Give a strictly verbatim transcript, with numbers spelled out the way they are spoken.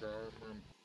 God, I'm